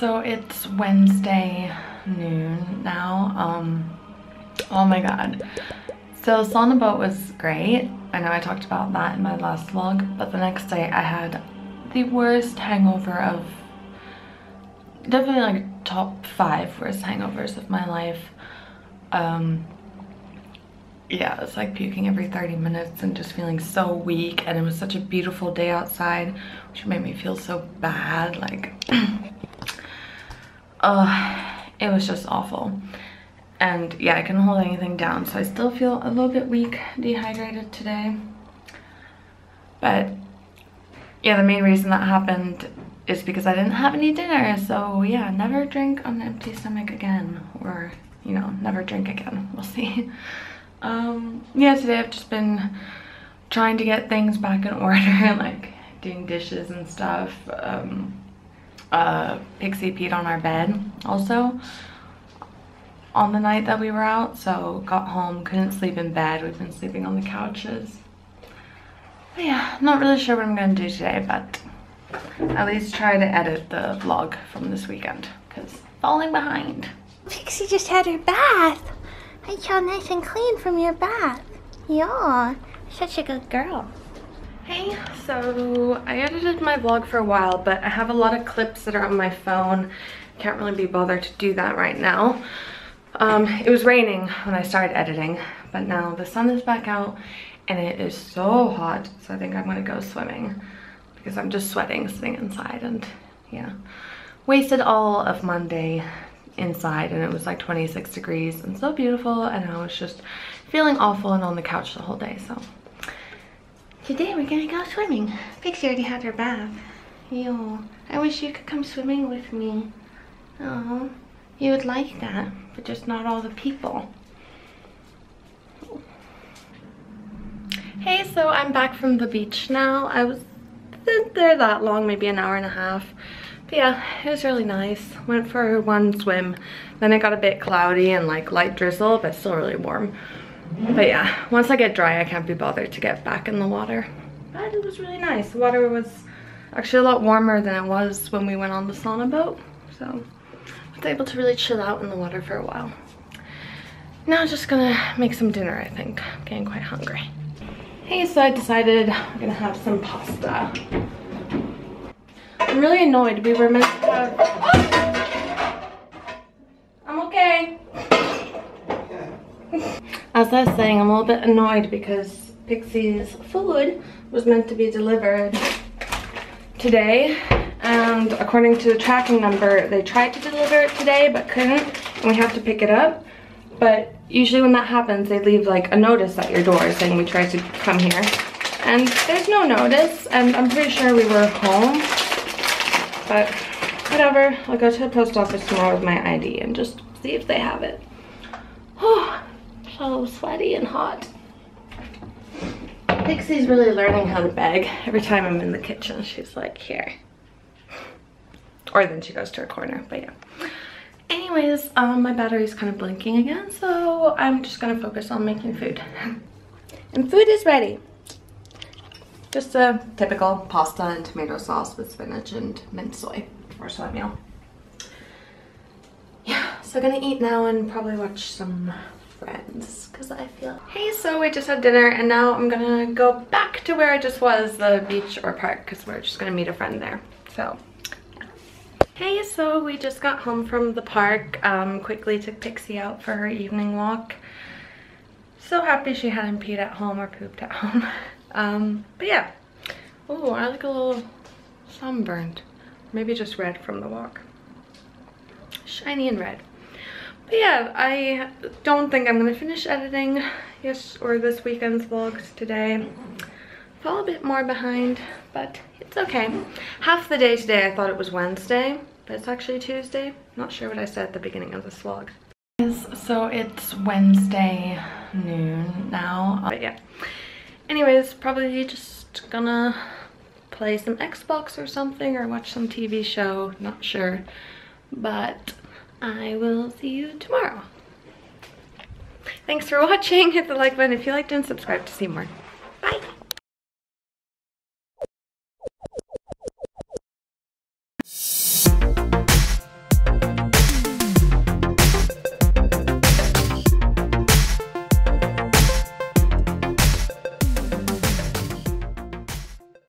So it's Wednesday noon now. Oh my god. So Solana Boat was great. I know I talked about that in my last vlog, but the next day I had the worst hangover of, definitely like top 5 worst hangovers of my life. Yeah, it's like puking every 30 minutes and just feeling so weak, and it was such a beautiful day outside, which made me feel so bad, like it was just awful. And yeah, I couldn't hold anything down, so I still feel a little bit weak, dehydrated today. But yeah, the main reason that happened is because I didn't have any dinner. So yeah, never drink on an empty stomach again, or you know, never drink again, we'll see. Yeah, today I've just been trying to get things back in order, like doing dishes and stuff. Pixie peed on our bed also on the night that we were out, so got home, couldn't sleep in bed. We've been sleeping on the couches. But yeah, not really sure what I'm gonna do today, but at least try to edit the vlog from this weekend, because falling behind. Pixie just had her bath. It's all nice and clean from your bath. Yeah, such a good girl. Hey, so I edited my vlog for a while, but I have a lot of clips that are on my phone. Can't really be bothered to do that right now. It was raining when I started editing, but now the sun is back out and it is so hot, so I think I'm gonna go swimming because I'm just sweating sitting inside. And yeah, wasted all of Monday inside, and it was like 26 degrees and so beautiful, and I was just feeling awful and on the couch the whole day. So today we're gonna go swimming. Pixie already had her bath. Yo, I wish you could come swimming with me. Oh, you would like that, but just not all the people. Hey, so I'm back from the beach now. I was there that long, maybe an hour and a half. But yeah, it was really nice. Went for one swim, then it got a bit cloudy and like light drizzle, but still really warm. But yeah, once I get dry, I can't be bothered to get back in the water. But it was really nice. The water was actually a lot warmer than it was when we went on the sauna boat. So I was able to really chill out in the water for a while. Now I'm just gonna make some dinner, I think. I'm getting quite hungry. Hey, so I decided I'm gonna have some pasta. I'm really annoyed. We were meant to have... Oh! I'm okay. As I was saying, I'm a little bit annoyed because Pixie's food was meant to be delivered today. And according to the tracking number, they tried to deliver it today but couldn't, and we have to pick it up. But usually when that happens, they leave like a notice at your door saying we tried to come here. And there's no notice, and I'm pretty sure we were home. But whatever, I'll go to the post office tomorrow with my ID and just see if they have it. Oh, so sweaty and hot. Pixie's really learning how to beg. Every time I'm in the kitchen, she's like, here. Or then she goes to her corner, but yeah. Anyways, my battery's kind of blinking again, so I'm just gonna focus on making food. And food is ready. Just a typical pasta and tomato sauce with spinach and mint soy for soy meal. Yeah, so gonna eat now and probably watch some Friends, because I feel... Hey, so we just had dinner and now I'm gonna go back to where I just was, the beach or park, because we're just gonna meet a friend there. So, hey, so we just got home from the park. Quickly took Pixie out for her evening walk. So happy she hadn't peed at home or pooped at home. But yeah. Oh, I look a little sunburned. Maybe just red from the walk. Shiny and red. But yeah, I don't think I'm gonna finish editing this weekend's vlogs today. Fall a bit more behind, but it's okay. Half the day today I thought it was Wednesday, but it's actually Tuesday. Not sure what I said at the beginning of this vlog. So it's Wednesday noon now. But yeah. Anyways, probably just gonna play some Xbox or something, or watch some TV show, not sure. But I will see you tomorrow. Thanks for watching. Hit the like button if you liked and subscribe to see more.